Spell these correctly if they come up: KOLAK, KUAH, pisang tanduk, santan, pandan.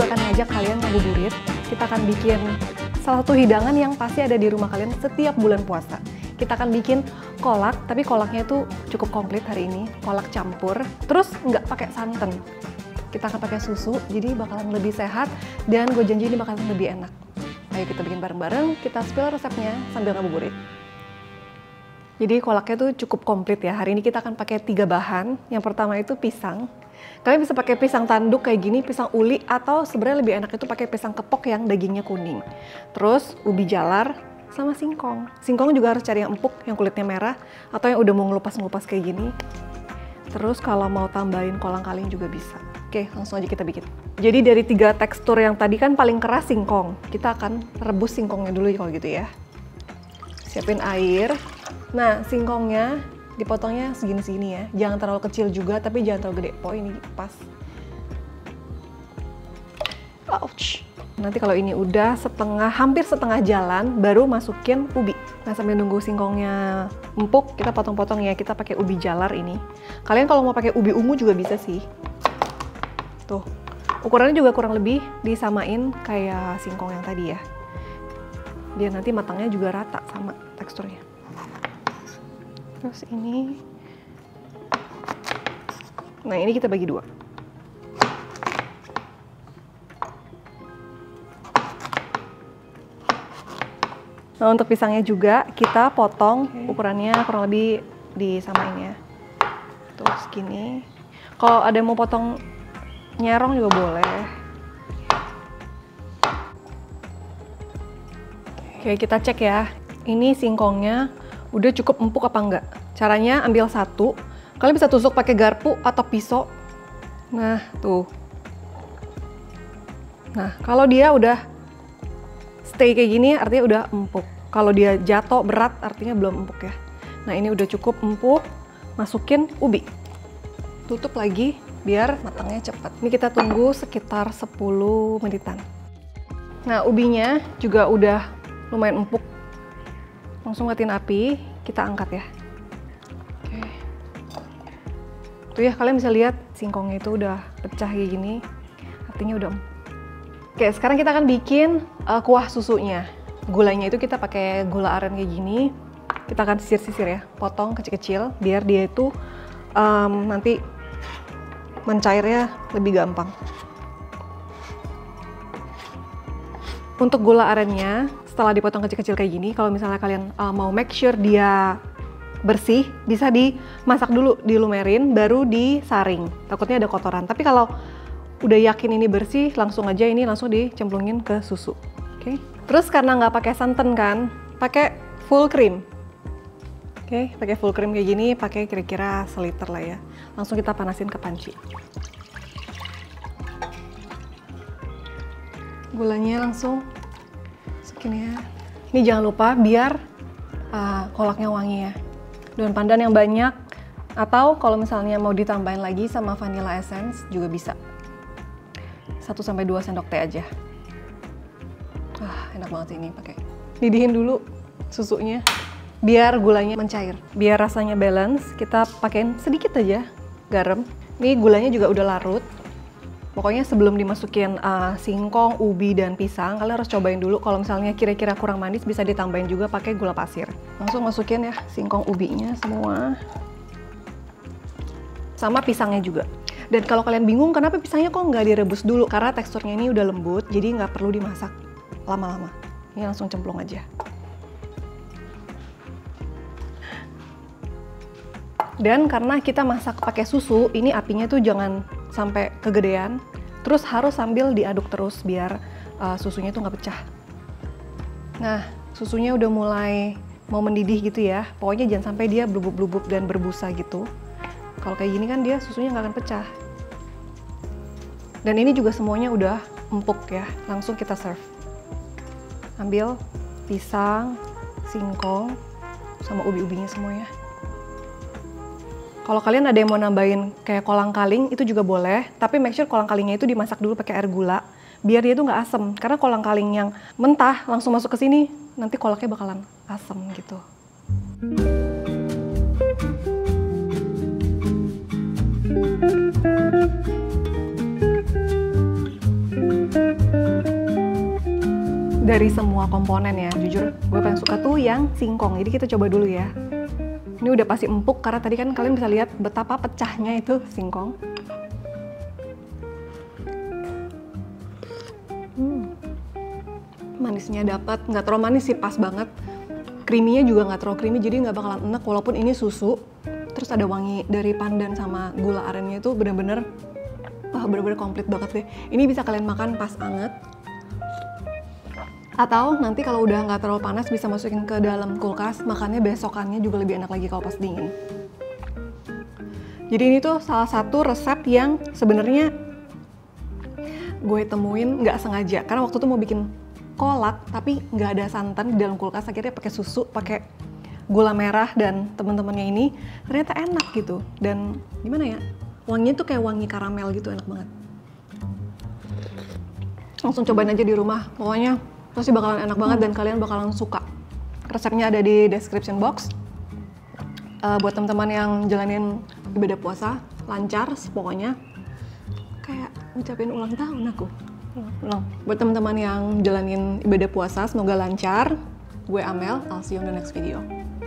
gue akan ngajak kalian ngabuburit. Kita akan bikin salah satu hidangan yang pasti ada di rumah kalian setiap bulan puasa. Kita akan bikin kolak, tapi kolaknya itu cukup komplit hari ini. Kolak campur, terus nggak pakai santan. Kita akan pakai susu, jadi bakalan lebih sehat dan gue janji ini bakalan lebih enak. Ayo kita bikin bareng-bareng, kita spill resepnya sambil ngabuburit. Jadi kolaknya tuh cukup komplit ya. Hari ini kita akan pakai 3 bahan. Yang pertama itu pisang. Kalian bisa pakai pisang tanduk kayak gini, pisang uli, atau sebenarnya lebih enak itu pakai pisang kepok yang dagingnya kuning. Terus ubi jalar sama singkong. Singkong juga harus cari yang empuk, yang kulitnya merah, atau yang udah mau ngelupas-ngelupas kayak gini. Terus kalau mau tambahin kolang kaling juga bisa. Oke, langsung aja kita bikin. Jadi dari 3 tekstur yang tadi kan paling keras singkong. Kita akan rebus singkongnya dulu kalau gitu ya. Siapin air. Nah, singkongnya dipotongnya segini-segini ya, jangan terlalu kecil juga tapi jangan terlalu gede. Oh, ini pas. Ouch. Nanti kalau ini udah hampir setengah jalan, baru masukin ubi. Nah, sambil nunggu singkongnya empuk, kita potong-potong ya. Kita pakai ubi jalar ini. Kalian kalau mau pakai ubi ungu juga bisa sih. Tuh, ukurannya juga kurang lebih disamain kayak singkong yang tadi ya. Biar nanti matangnya juga rata sama teksturnya. Terus ini, nah ini kita bagi 2. Nah untuk pisangnya juga kita potong, ukurannya kurang lebih disamain ya. Terus gini, kalau ada yang mau potong nyerong juga boleh. Oke kita cek ya, ini singkongnya udah cukup empuk apa enggak. Caranya ambil 1, kalian bisa tusuk pakai garpu atau pisau. Nah tuh, nah kalau dia udah stay kayak gini artinya udah empuk. Kalau dia jatuh berat artinya belum empuk ya. Nah ini udah cukup empuk, masukin ubi, tutup lagi biar matangnya cepat. Ini kita tunggu sekitar 10 menitan. Nah ubinya juga udah lumayan empuk. Langsung matiin api, kita angkat ya. Oke. Tuh ya, kalian bisa lihat singkongnya itu udah pecah kayak gini, artinya udah. Oke, sekarang kita akan bikin kuah susunya. Gulanya itu kita pakai gula aren kayak gini. Kita akan sisir-sisir ya, potong kecil-kecil biar dia itu nanti mencairnya lebih gampang. Untuk gula arennya, setelah dipotong kecil-kecil kayak gini, kalau misalnya kalian mau make sure dia bersih, bisa dimasak dulu, dilumerin, baru disaring. Takutnya ada kotoran. Tapi kalau udah yakin ini bersih, langsung aja ini langsung dicemplungin ke susu. Oke. Terus karena nggak pakai santan kan, pakai full cream. Oke, pakai full cream kayak gini, pakai kira-kira 1 liter lah ya. Langsung kita panasin ke panci. Gulanya langsung segini ya. Ini jangan lupa biar kolaknya wangi ya, daun pandan yang banyak, atau kalau misalnya mau ditambahin lagi sama vanilla essence juga bisa. 1-2 sendok teh aja. Enak banget ini pakai. Didihin dulu susunya biar gulanya mencair, biar rasanya balance. Kita pakein sedikit aja garam. Ini gulanya juga udah larut. Pokoknya sebelum dimasukin singkong, ubi, dan pisang, kalian harus cobain dulu. Kalau misalnya kira-kira kurang manis, bisa ditambahin juga pakai gula pasir. Langsung masukin ya singkong, ubinya semua, sama pisangnya juga. Dan kalau kalian bingung kenapa pisangnya kok nggak direbus dulu, karena teksturnya ini udah lembut, jadi nggak perlu dimasak lama-lama. Ini langsung cemplung aja. Dan karena kita masak pakai susu, ini apinya tuh jangan sampai kegedean, terus harus sambil diaduk terus biar susunya tuh nggak pecah. Nah susunya udah mulai mau mendidih gitu ya, pokoknya jangan sampai dia blubub-blubub dan berbusa gitu. Kalau kayak gini kan dia susunya nggak akan pecah. Dan ini juga semuanya udah empuk ya, langsung kita serve. Ambil pisang, singkong, sama ubi-ubinya semuanya. Kalau kalian ada yang mau nambahin kayak kolang-kaling itu juga boleh, tapi make sure kolang-kalingnya itu dimasak dulu pakai air gula biar dia tuh nggak asem. Karena kolang-kaling yang mentah langsung masuk ke sini nanti kolaknya bakalan asem gitu. dari semua komponen ya. Jujur gue paling suka tuh yang singkong. Jadi kita coba dulu ya. Ini udah pasti empuk karena tadi kan kalian bisa lihat betapa pecahnya itu singkong. Manisnya dapat, nggak terlalu manis sih, pas banget. Creamy-nya juga nggak terlalu creamy, jadi nggak bakalan enak walaupun ini susu. Terus ada wangi dari pandan sama gula arennya itu bener-bener, wah bener-bener komplit banget deh. Ini bisa kalian makan pas anget. Atau nanti kalau udah nggak terlalu panas bisa masukin ke dalam kulkas, makannya besokannya juga lebih enak lagi kalau pas dingin. Jadi ini tuh salah satu resep yang sebenarnya gue temuin nggak sengaja, karena waktu itu mau bikin kolak tapi nggak ada santan di dalam kulkas, akhirnya pakai susu, pakai gula merah dan teman-temannya ini, ternyata enak gitu. Dan gimana ya, wanginya tuh kayak wangi karamel gitu, enak banget. Langsung cobain aja di rumah, pokoknya pasti bakalan enak banget dan kalian bakalan suka. Resepnya ada di description box. Buat teman-teman yang jalanin ibadah puasa, lancar pokoknya. Kayak ngucapin ulang tahun aku. Buat teman-teman yang jalanin ibadah puasa, semoga lancar. Gue Amel, I'll see you on the next video.